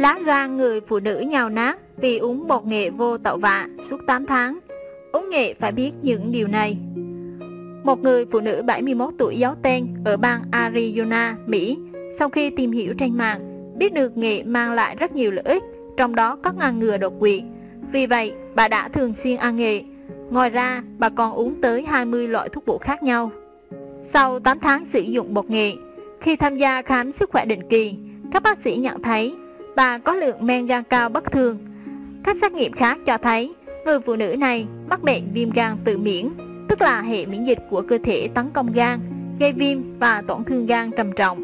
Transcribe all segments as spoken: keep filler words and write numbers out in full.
lá gan người phụ nữ nhào nát vì uống bột nghệ vô tậu vạ suốt tám tháng. Uống nghệ phải biết những điều này. Một người phụ nữ bảy mươi mốt tuổi giấu tên ở bang Arizona, Mỹ, sau khi tìm hiểu trên mạng, biết được nghệ mang lại rất nhiều lợi ích, trong đó có ngăn ngừa đột quỵ. Vì vậy, bà đã thường xuyên ăn nghệ. Ngoài ra, bà còn uống tới hai mươi loại thuốc bổ khác nhau. Sau tám tháng sử dụng bột nghệ, khi tham gia khám sức khỏe định kỳ, các bác sĩ nhận thấy bà có lượng men gan cao bất thường. Các xét nghiệm khác cho thấy người phụ nữ này mắc bệnh viêm gan tự miễn, tức là hệ miễn dịch của cơ thể tấn công gan, gây viêm và tổn thương gan trầm trọng.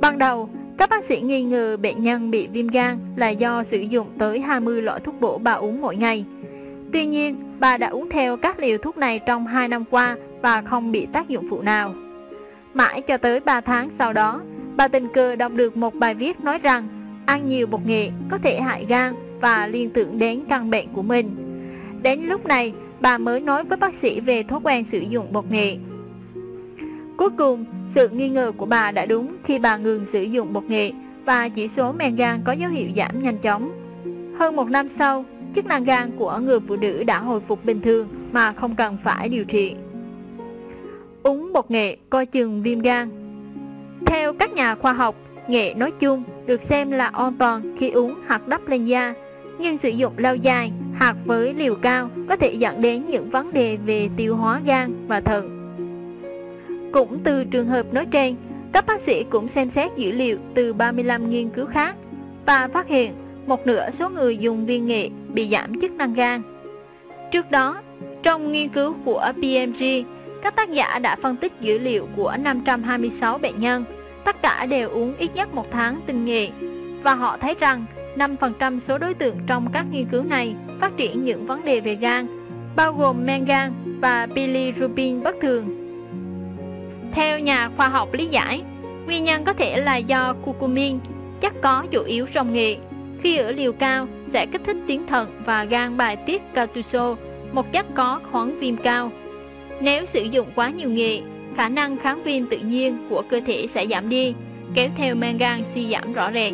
Ban đầu, các bác sĩ nghi ngờ bệnh nhân bị viêm gan là do sử dụng tới hai mươi loại thuốc bổ bà uống mỗi ngày. Tuy nhiên, bà đã uống theo các liều thuốc này trong hai năm qua và không bị tác dụng phụ nào. Mãi cho tới ba tháng sau đó, bà tình cờ đọc được một bài viết nói rằng ăn nhiều bột nghệ có thể hại gan và liên tưởng đến căn bệnh của mình. Đến lúc này, bà mới nói với bác sĩ về thói quen sử dụng bột nghệ. Cuối cùng, sự nghi ngờ của bà đã đúng khi bà ngừng sử dụng bột nghệ và chỉ số men gan có dấu hiệu giảm nhanh chóng. Hơn một năm sau, chức năng gan của người phụ nữ đã hồi phục bình thường mà không cần phải điều trị. Uống bột nghệ coi chừng viêm gan. Theo các nhà khoa học, nghệ nói chung được xem là an toàn khi uống hoặc đắp lên da, nhưng sử dụng lâu dài hoặc với liều cao có thể dẫn đến những vấn đề về tiêu hóa gan và thận. Cũng từ trường hợp nói trên, các bác sĩ cũng xem xét dữ liệu từ ba mươi lăm nghiên cứu khác và phát hiện một nửa số người dùng viên nghệ bị giảm chức năng gan. Trước đó, trong nghiên cứu của pê em giê, các tác giả đã phân tích dữ liệu của năm trăm hai mươi sáu bệnh nhân, tất cả đều uống ít nhất một tháng tinh nghệ, và họ thấy rằng năm phần trăm số đối tượng trong các nghiên cứu này phát triển những vấn đề về gan, bao gồm men gan và bilirubin bất thường. Theo nhà khoa học lý giải, nguyên nhân có thể là do curcumin, chất có chủ yếu trong nghệ, khi ở liều cao sẽ kích thích tuyến thận và gan bài tiết cortisol, một chất có kháng viêm cao. Nếu sử dụng quá nhiều nghệ, khả năng kháng viêm tự nhiên của cơ thể sẽ giảm đi, kéo theo men gan suy giảm rõ rệt.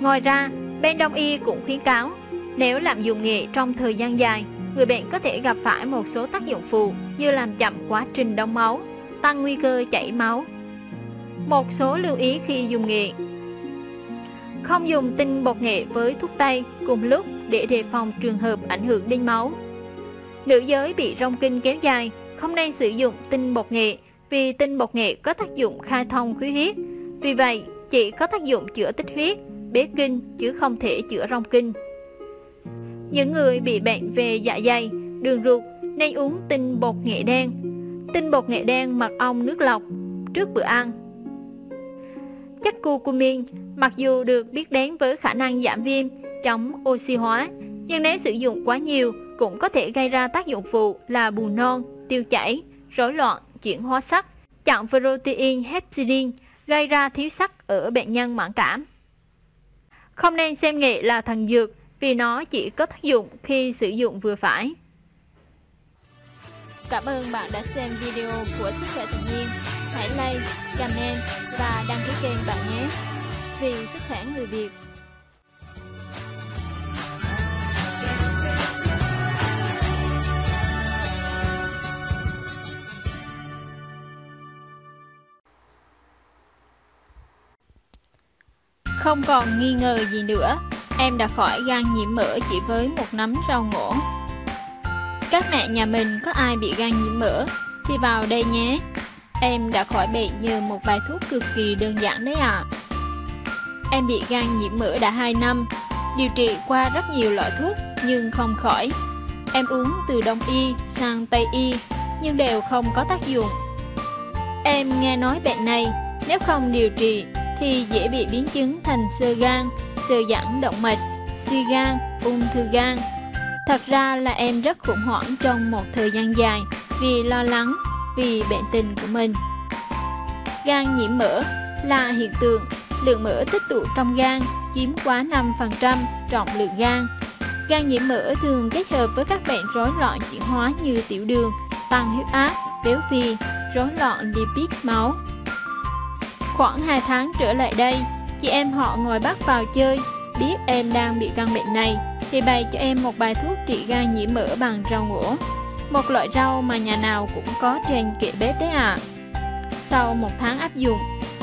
Ngoài ra, bên Đông y cũng khuyến cáo, nếu lạm dụng nghệ trong thời gian dài, người bệnh có thể gặp phải một số tác dụng phụ như làm chậm quá trình đông máu, tăng nguy cơ chảy máu. Một số lưu ý khi dùng nghệ. Không dùng tinh bột nghệ với thuốc tây cùng lúc để đề phòng trường hợp ảnh hưởng đến máu. Nữ giới bị rong kinh kéo dài không nên sử dụng tinh bột nghệ vì tinh bột nghệ có tác dụng khai thông khí huyết. Vì vậy, chỉ có tác dụng chữa tích huyết, bế kinh chứ không thể chữa rong kinh. Những người bị bệnh về dạ dày, đường ruột nên uống tinh bột nghệ đen. Tinh bột nghệ đen mật ong nước lọc trước bữa ăn. Chất curcumin mặc dù được biết đến với khả năng giảm viêm, chống oxy hóa, nhưng nếu sử dụng quá nhiều cũng có thể gây ra tác dụng phụ là buồn nôn, tiêu chảy, rối loạn chuyển hóa sắt, chặn protein hepcidin, gây ra thiếu sắt ở bệnh nhân mãn cảm. Không nên xem nghệ là thần dược vì nó chỉ có tác dụng khi sử dụng vừa phải. Cảm ơn bạn đã xem video của Sức khỏe tự nhiên. Hãy like, comment và đăng ký kênh bạn nhé. Vì sức khỏe người Việt. Không còn nghi ngờ gì nữa, em đã khỏi gan nhiễm mỡ chỉ với một nắm rau ngổ. Các mẹ nhà mình có ai bị gan nhiễm mỡ thì vào đây nhé. Em đã khỏi bệnh nhờ một bài thuốc cực kỳ đơn giản đấy ạ. À. Em bị gan nhiễm mỡ đã hai năm, điều trị qua rất nhiều loại thuốc nhưng không khỏi. Em uống từ Đông y sang Tây y nhưng đều không có tác dụng. Em nghe nói bệnh này nếu không điều trị thì dễ bị biến chứng thành xơ gan, xơ giãn động mạch, suy gan, ung thư gan. Thật ra là em rất khủng hoảng trong một thời gian dài vì lo lắng, vì bệnh tình của mình. Gan nhiễm mỡ là hiện tượng lượng mỡ tích tụ trong gan chiếm quá năm phần trăm trọng lượng gan. Gan nhiễm mỡ thường kết hợp với các bệnh rối loạn chuyển hóa như tiểu đường, tăng huyết áp, béo phì, rối loạn lipid máu. Khoảng hai tháng trở lại đây, chị em họ ngồi bắt vào chơi. Biết em đang bị căn bệnh này thì bày cho em một bài thuốc trị gan nhiễm mỡ bằng rau ngổ, một loại rau mà nhà nào cũng có trên kệ bếp đấy ạ. À. Sau một tháng áp dụng,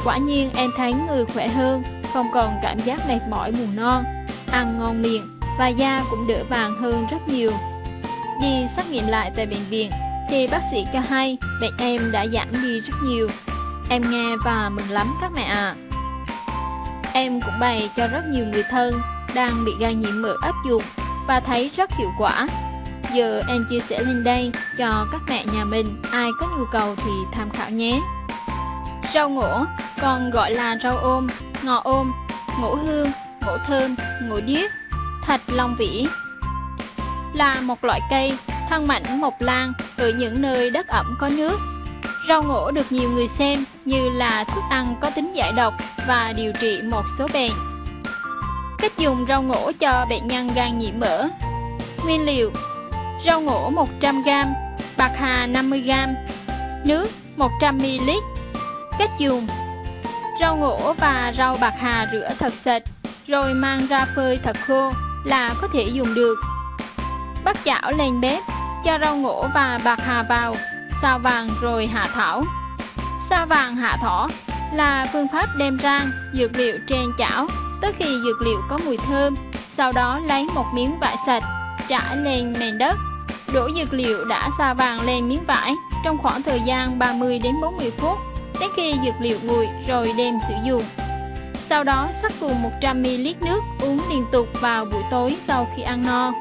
quả nhiên em thấy người khỏe hơn, không còn cảm giác mệt mỏi buồn non, ăn ngon miệng và da cũng đỡ vàng hơn rất nhiều. Đi xét nghiệm lại tại bệnh viện thì bác sĩ cho hay bệnh em đã giảm đi rất nhiều. Em nghe và mừng lắm các mẹ ạ. À. Em cũng bày cho rất nhiều người thân đang bị gan nhiễm mỡ áp dụng và thấy rất hiệu quả. Giờ em chia sẻ lên đây cho các mẹ nhà mình, ai có nhu cầu thì tham khảo nhé. Rau ngổ còn gọi là rau ôm, ngò ôm, ngổ hương, ngổ thơm, ngổ điếc, thạch long vĩ là một loại cây thân mảnh mọc lan ở những nơi đất ẩm có nước. Rau ngổ được nhiều người xem như là thức ăn có tính giải độc và điều trị một số bệnh. Cách dùng rau ngổ cho bệnh nhân gan nhiễm mỡ. Nguyên liệu: rau ngổ một trăm gam, bạc hà năm mươi gam, nước một trăm mi li lít. Cách dùng: rau ngổ và rau bạc hà rửa thật sạch rồi mang ra phơi thật khô là có thể dùng được. Bắt chảo lên bếp, cho rau ngổ và bạc hà vào, xào vàng rồi hạ thảo. Xào vàng hạ thỏ là phương pháp đem rang dược liệu trên chảo tới khi dược liệu có mùi thơm, sau đó lấy một miếng vải sạch trải lên nền đất, đổ dược liệu đã xào vàng lên miếng vải trong khoảng thời gian ba mươi đến bốn mươi phút đến khi dược liệu nguội rồi đem sử dụng. Sau đó sắc cùng một trăm mi li lít nước uống liên tục vào buổi tối sau khi ăn no.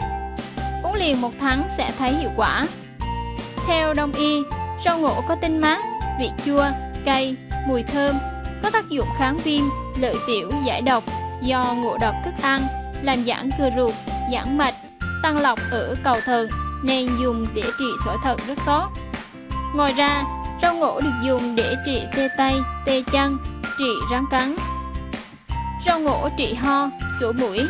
Uống liền một tháng sẽ thấy hiệu quả. Theo đông y, rau ngổ có tinh mát, vị chua, cay, mùi thơm, có tác dụng kháng viêm, lợi tiểu, giải độc do ngộ độc thức ăn, làm giãn cơ ruột, giãn mạch, tăng lọc ở cầu thận nên dùng để trị sỏi thận rất tốt. Ngoài ra, rau ngổ được dùng để trị tê tay, tê chân, trị rắn cắn. Rau ngổ trị ho, sổ mũi.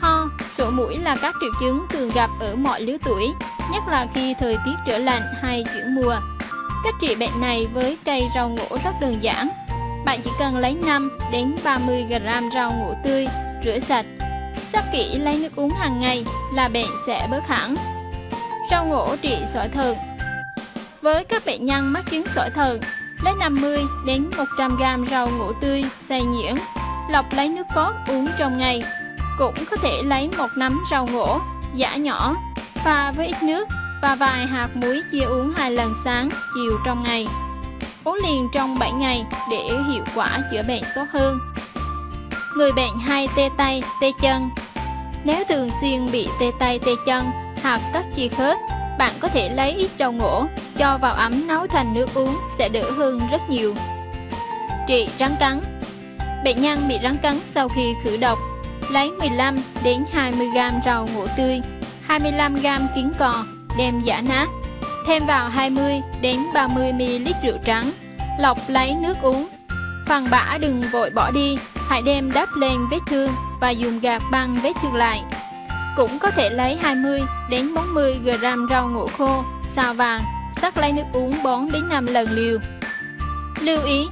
Ho, sổ mũi là các triệu chứng thường gặp ở mọi lứa tuổi, nhất là khi thời tiết trở lạnh hay chuyển mùa. Cách trị bệnh này với cây rau ngổ rất đơn giản. Bạn chỉ cần lấy năm đến ba mươi gam rau ngổ tươi, rửa sạch, sắc kỹ lấy nước uống hàng ngày là bệnh sẽ bớt hẳn. Rau ngổ trị sỏi thận. Với các bệnh nhân mắc chứng sỏi thận, lấy năm mươi đến một trăm gam rau ngổ tươi xay nhuyễn, lọc lấy nước cốt uống trong ngày. Cũng có thể lấy một nắm rau ngổ giã nhỏ, pha với ít nước và vài hạt muối chia uống hai lần sáng, chiều trong ngày. Uống liền trong bảy ngày để hiệu quả chữa bệnh tốt hơn. Người bệnh hay tê tay, tê chân. Nếu thường xuyên bị tê tay, tê chân hoặc các chi khớp, bạn có thể lấy ít rau ngổ cho vào ấm nấu thành nước uống sẽ đỡ hơn rất nhiều. Trị rắn cắn. Bệnh nhân bị rắn cắn sau khi khử độc, lấy mười lăm đến hai mươi gam rau ngổ tươi, hai mươi lăm gam kiến cò đem giã nát, thêm vào hai mươi đến ba mươi mi li lít rượu trắng, lọc lấy nước uống. Phần bã đừng vội bỏ đi, hãy đem đắp lên vết thương và dùng gạc băng vết thương lại. Cũng có thể lấy hai mươi đến bốn mươi gam rau ngổ khô, xào vàng, sắc lấy nước uống bốn đến năm lần liều. Lưu ý,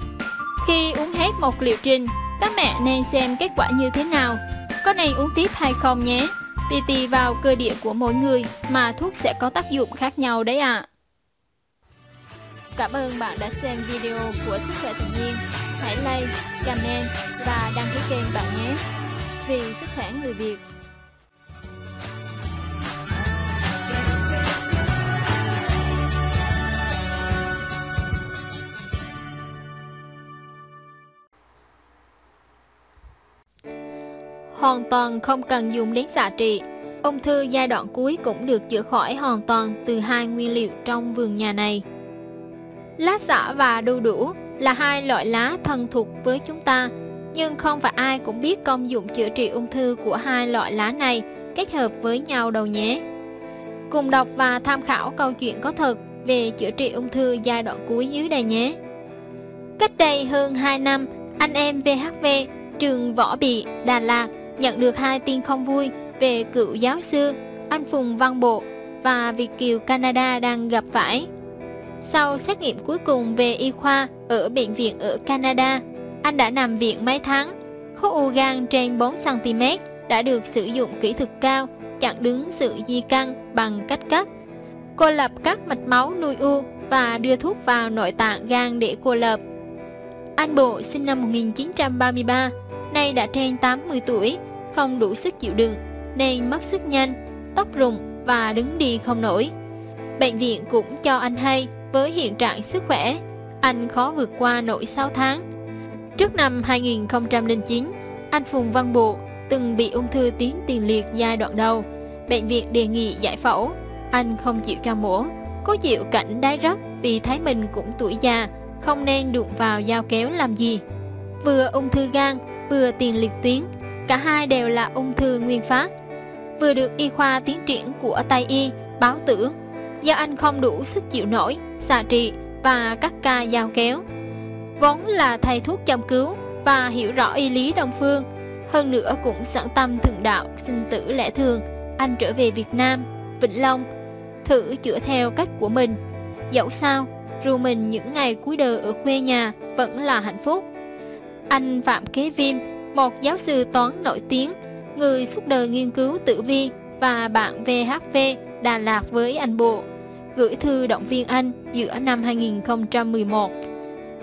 khi uống hết một liệu trình, các mẹ nên xem kết quả như thế nào, có nên uống tiếp hay không nhé, vì tùy vào cơ địa của mỗi người mà thuốc sẽ có tác dụng khác nhau đấy ạ. À. Cảm ơn bạn đã xem video của Sức Khỏe Tự Nhiên. Hãy like, comment và đăng ký kênh bạn nhé. Vì sức khỏe người Việt. Hoàn toàn không cần dùng đến xạ trị, ung thư giai đoạn cuối cũng được chữa khỏi hoàn toàn từ hai nguyên liệu trong vườn nhà này. Lá xả và đu đủ là hai loại lá thân thuộc với chúng ta, nhưng không phải ai cũng biết công dụng chữa trị ung thư của hai loại lá này kết hợp với nhau đâu nhé. Cùng đọc và tham khảo câu chuyện có thật về chữa trị ung thư giai đoạn cuối dưới đây nhé. Cách đây hơn hai năm, anh em vê hát vê, trường Võ Bị, Đà Lạt nhận được hai tin không vui về cựu giáo sư anh Phùng Văn Bộ và Việt kiều Canada đang gặp phải. Sau xét nghiệm cuối cùng về y khoa ở bệnh viện ở Canada, anh đã nằm viện mấy tháng Khối organ trên bốn xăng ti mét đã được sử dụng kỹ thuật cao, chặn đứng sự di căn bằng cách cắt, cô lập các mạch máu nuôi u và đưa thuốc vào nội tạng gan để cô lập. Anh Bộ sinh năm một nghìn chín trăm ba mươi ba, nay đã trên tám mươi tuổi, không đủ sức chịu đựng nên mất sức nhanh, tóc rụng và đứng đi không nổi. Bệnh viện cũng cho anh hay với hiện trạng sức khỏe, anh khó vượt qua nổi sáu tháng. Trước năm hai nghìn không trăm lẻ chín, anh Phùng Văn Bộ từng bị ung thư tuyến tiền liệt giai đoạn đầu. Bệnh viện đề nghị giải phẫu, anh không chịu cho mổ, cố chịu cảnh đái rắc vì thấy mình cũng tuổi già, không nên đụng vào dao kéo làm gì. Vừa ung thư gan, vừa tiền liệt tuyến, cả hai đều là ung thư nguyên phát, vừa được y khoa tiến triển của Tây y báo tử. Do anh không đủ sức chịu nổi, xạ trị và các ca dao kéo. Vốn là thầy thuốc châm cứu và hiểu rõ y lý Đông Phương, hơn nữa cũng sẵn tâm thượng đạo sinh tử lẽ thường, anh trở về Việt Nam, Vĩnh Long, thử chữa theo cách của mình. Dẫu sao, dù mình những ngày cuối đời ở quê nhà vẫn là hạnh phúc. Anh Phạm Kế Viêm, một giáo sư toán nổi tiếng, người suốt đời nghiên cứu tử vi và bạn vê hát vê Đà Lạt với anh Bộ, gửi thư động viên anh giữa năm hai nghìn không trăm mười một.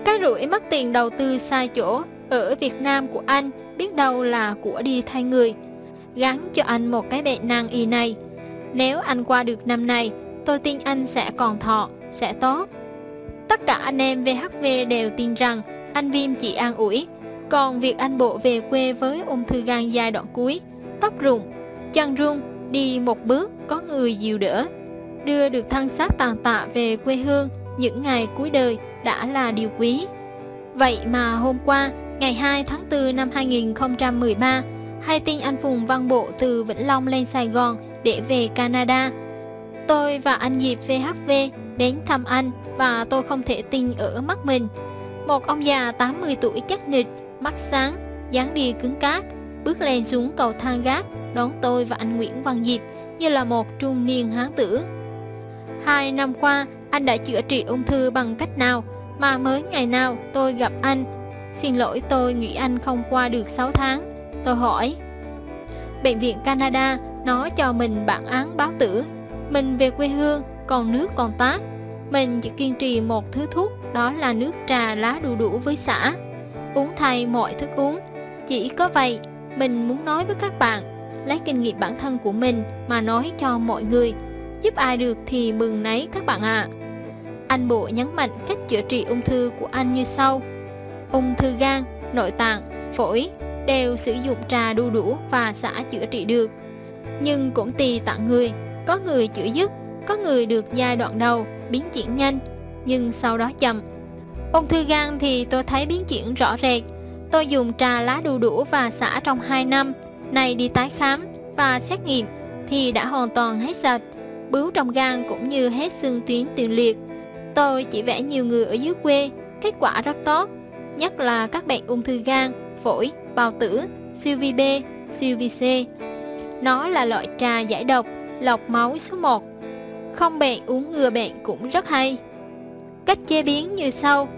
Cái rủi mất tiền đầu tư sai chỗ ở Việt Nam của anh biết đâu là của đi thay người, gắn cho anh một cái bệnh nan y này. Nếu anh qua được năm này, tôi tin anh sẽ còn thọ, sẽ tốt. Tất cả anh em vê hát vê đều tin rằng anh Viêm chỉ an ủi. Còn việc anh Bộ về quê với ung thư gan giai đoạn cuối, tóc rụng, chân rung, đi một bước có người dìu đỡ, đưa được thân xác tàn tạ về quê hương những ngày cuối đời đã là điều quý. Vậy mà hôm qua, ngày hai tháng tư năm hai nghìn không trăm mười ba, hay tin anh Phùng Văn Bộ từ Vĩnh Long lên Sài Gòn để về Canada. Tôi và anh Diệp vê hát vê đến thăm anh và tôi không thể tin ở mắt mình. Một ông già tám mươi tuổi chắc nịch, mắt sáng, dáng đi cứng cáp, bước lên xuống cầu thang gác đón tôi và anh Nguyễn Văn Diệp như là một trung niên hán tử. Hai năm qua, anh đã chữa trị ung thư bằng cách nào mà mới ngày nào tôi gặp anh? Xin lỗi, tôi nghĩ anh không qua được sáu tháng, tôi hỏi. Bệnh viện Canada nó cho mình bản án báo tử. Mình về quê hương còn nước còn tát. Mình chỉ kiên trì một thứ thuốc, đó là nước trà lá đu đủ với sả, uống thay mọi thức uống. Chỉ có vậy, mình muốn nói với các bạn, lấy kinh nghiệm bản thân của mình mà nói cho mọi người, giúp ai được thì mừng nấy các bạn ạ. À. Anh Bộ nhấn mạnh cách chữa trị ung thư của anh như sau. Ung thư gan, nội tạng, phổi đều sử dụng trà đu đủ và sả chữa trị được, nhưng cũng tùy tạng người, có người chữa dứt, có người được giai đoạn đầu biến chuyển nhanh nhưng sau đó chậm. Ung thư gan thì tôi thấy biến chuyển rõ rệt. Tôi dùng trà lá đu đủ và sả trong hai năm, nay đi tái khám và xét nghiệm thì đã hoàn toàn hết sạch, bướu trong gan cũng như hết xương tuyến tiền liệt. Tôi chỉ vẽ nhiều người ở dưới quê, kết quả rất tốt, nhất là các bệnh ung thư gan, phổi, bào tử, siêu vi B, siêu vi C. Nó là loại trà giải độc, lọc máu số một. Không bệnh uống ngừa bệnh cũng rất hay. Cách chế biến như sau.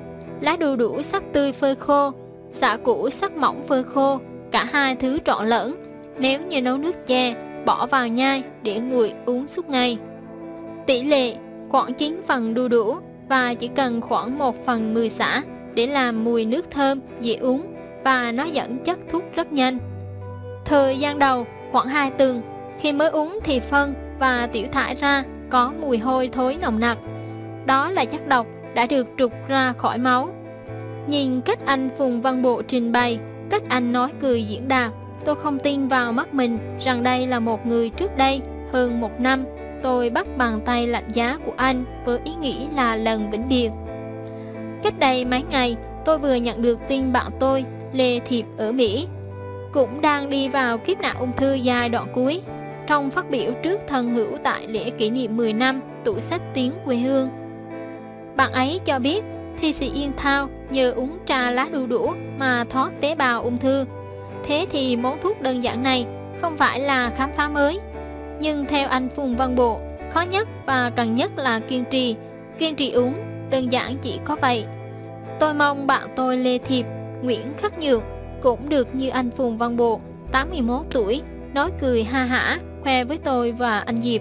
Lá đu đủ sắc tươi phơi khô, sả củ sắc mỏng phơi khô, cả hai thứ trộn lẫn. Nếu như nấu nước chè, bỏ vào nhai để nguội uống suốt ngày. Tỷ lệ khoảng chín phần đu đủ và chỉ cần khoảng một phần mười sả để làm mùi nước thơm, dễ uống và nó dẫn chất thuốc rất nhanh. Thời gian đầu khoảng hai tuần, khi mới uống thì phân và tiểu thải ra có mùi hôi thối nồng nặc. Đó là chất độc đã được trục ra khỏi máu. Nhìn cách anh Phùng Văn Bộ trình bày, cách anh nói cười diễn đạt, tôi không tin vào mắt mình rằng đây là một người trước đây hơn một năm. Tôi bắt bàn tay lạnh giá của anh với ý nghĩ là lần vĩnh biệt. Cách đây mấy ngày, tôi vừa nhận được tin bạn tôi, Lê Thiệp ở Mỹ, cũng đang đi vào kiếp nạn ung thư giai đoạn cuối. Trong phát biểu trước thân hữu tại lễ kỷ niệm mười năm tủ sách tiếng quê hương, bạn ấy cho biết thi sĩ Yên Thao nhờ uống trà lá đu đủ mà thoát tế bào ung thư. Thế thì món thuốc đơn giản này không phải là khám phá mới, nhưng theo anh Phùng Văn Bộ, khó nhất và cần nhất là kiên trì, kiên trì uống, đơn giản chỉ có vậy. Tôi mong bạn tôi Lê Thiệp, Nguyễn Khắc Nhược cũng được như anh Phùng Văn Bộ, tám mươi mốt tuổi, nói cười ha hả, khoe với tôi và anh Diệp.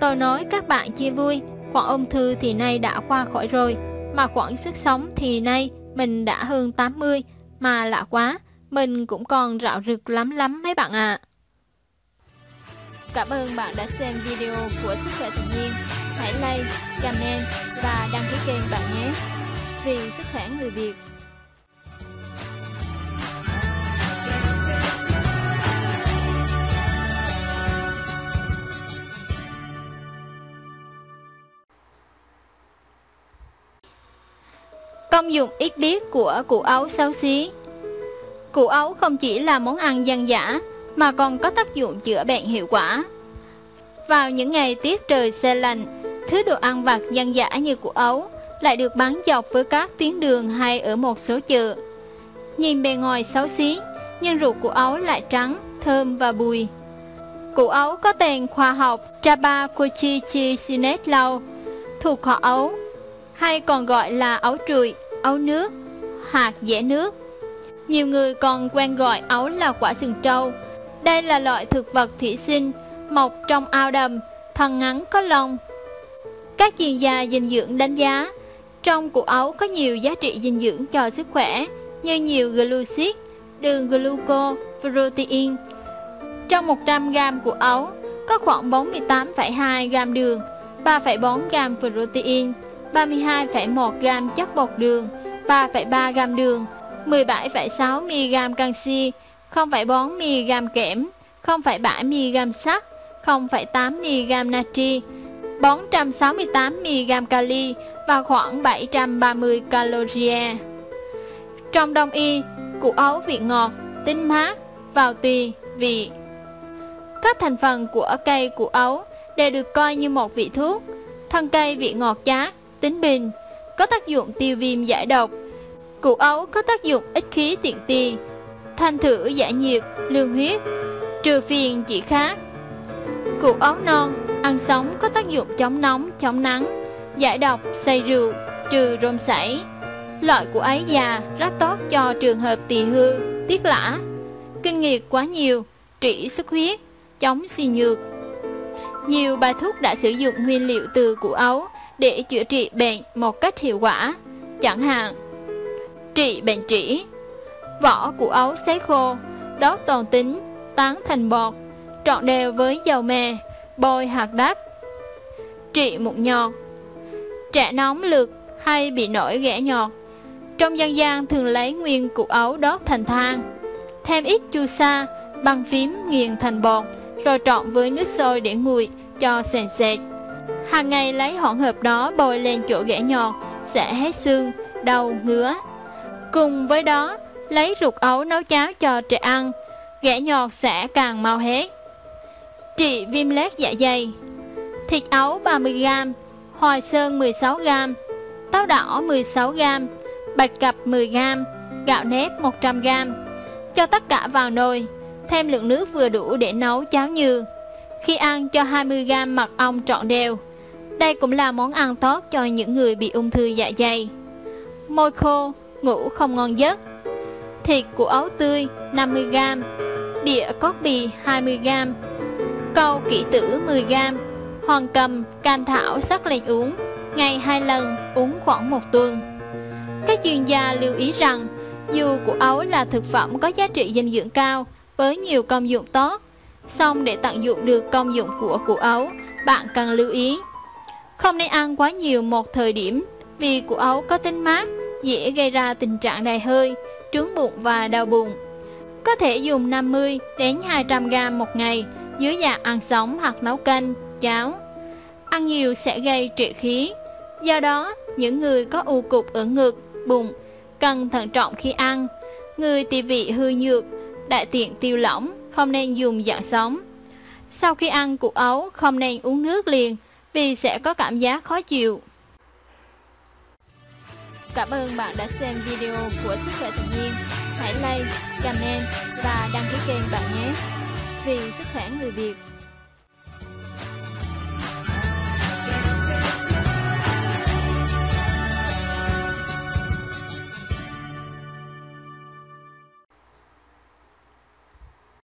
Tôi nói các bạn chia vui, khoảng ung thư thì nay đã qua khỏi rồi, mà khoảng sức sống thì nay mình đã hơn tám mươi, mà lạ quá, mình cũng còn rạo rực lắm lắm mấy bạn ạ. À. Cảm ơn bạn đã xem video của Sức Khỏe Tự Nhiên. Hãy like, comment và đăng ký kênh bạn nhé. Vì sức khỏe người Việt. Công dụng ít biết của củ ấu xấu xí. Củ ấu không chỉ là món ăn dân dã mà còn có tác dụng chữa bệnh hiệu quả. Vào những ngày tiết trời se lạnh, thứ đồ ăn vặt dân dã như củ ấu lại được bán dọc với các tuyến đường hay ở một số chợ. Nhìn bề ngoài xấu xí, nhưng ruột củ ấu lại trắng, thơm và bùi. Củ ấu có tên khoa học Trabacochicisinetlau, thuộc họ Ấu, hay còn gọi là ấu trụi, ấu nước, hạt dẻ nước. Nhiều người còn quen gọi ấu là quả sừng trâu. Đây là loại thực vật thủy sinh, mọc trong ao đầm, thân ngắn có lông. Các chuyên gia dinh dưỡng đánh giá, trong củ ấu có nhiều giá trị dinh dưỡng cho sức khỏe, như nhiều glucid, đường gluco, protein. Trong một trăm gam củ ấu, có khoảng bốn mươi tám phẩy hai gam đường, ba phẩy bốn gam protein, ba mươi hai phẩy một gam chất bột đường, ba phẩy ba gam đường, mười bảy phẩy sáu mi-li-gam canxi, không phẩy bốn mi-li-gam kẽm, không phẩy bảy mi-li-gam sắt, không phẩy tám mi-li-gam natri, bốn trăm sáu mươi tám mi-li-gam kali và khoảng bảy trăm ba mươi calorie. Trong đông y, củ ấu vị ngọt, tính mát, vào tùy, vị. Các thành phần của cây củ ấu đều được coi như một vị thuốc. Thân cây vị ngọt chát, tính bình, có tác dụng tiêu viêm giải độc. Củ ấu có tác dụng ích khí tiện tỳ, thanh thử giải nhiệt, lương huyết, trừ phiền chỉ khát. Củ ấu non ăn sống có tác dụng chống nóng, chống nắng, giải độc, say rượu, trừ rôm sảy. Loại củ ấy già rất tốt cho trường hợp tỳ hư, tiết lã, kinh nghiệt quá nhiều, trị xuất huyết, chống suy nhược. Nhiều bài thuốc đã sử dụng nguyên liệu từ củ ấu để chữa trị bệnh một cách hiệu quả, chẳng hạn trị bệnh trĩ, vỏ củ ấu sấy khô, đốt toàn tính, tán thành bột, trộn đều với dầu mè, bôi hạt đắp. Trị mụn nhọt, trẻ nóng lực hay bị nổi ghẻ nhọt, trong dân gian thường lấy nguyên củ ấu đốt thành than, thêm ít chu sa, băng phím nghiền thành bột, rồi trộn với nước sôi để nguội cho sền sệt. Hàng ngày lấy hỗn hợp đó bôi lên chỗ ghẻ nhọt sẽ hết xương, đau, ngứa. Cùng với đó, lấy ruột ấu nấu cháo cho trẻ ăn, ghẻ nhọt sẽ càng mau hết. Trị viêm loét dạ dày. Thịt ấu ba mươi gam, hoài sơn mười sáu gam, táo đỏ mười sáu gam, bạch cặp mười gam, gạo nếp một trăm gam. Cho tất cả vào nồi, thêm lượng nước vừa đủ để nấu cháo nhừ. Khi ăn cho hai mươi gam mật ong trộn đều. Đây cũng là món ăn tốt cho những người bị ung thư dạ dày. Môi khô, ngủ không ngon giấc. Thịt củ ấu tươi năm mươi gam, đĩa cốt bì hai mươi gam, câu kỷ tử mười gam, hoàng cầm, cam thảo sắc lên uống, ngày hai lần, uống khoảng một tuần. Các chuyên gia lưu ý rằng, dù củ ấu là thực phẩm có giá trị dinh dưỡng cao với nhiều công dụng tốt, song để tận dụng được công dụng của củ ấu, bạn cần lưu ý không nên ăn quá nhiều một thời điểm, vì củ ấu có tính mát, dễ gây ra tình trạng đầy hơi, trướng bụng và đau bụng. Có thể dùng năm mươi đến hai trăm gam một ngày dưới dạng ăn sống hoặc nấu canh, cháo. Ăn nhiều sẽ gây trệ khí. Do đó, những người có u cục ở ngực, bụng cần thận trọng khi ăn. Người tỳ vị hư nhược, đại tiện tiêu lỏng không nên dùng dạng sống. Sau khi ăn củ ấu không nên uống nước liền vì sẽ có cảm giác khó chịu. Cảm ơn bạn đã xem video của Sức Khỏe Tự Nhiên. Hãy like, comment và đăng ký kênh bạn nhé. Vì sức khỏe người Việt.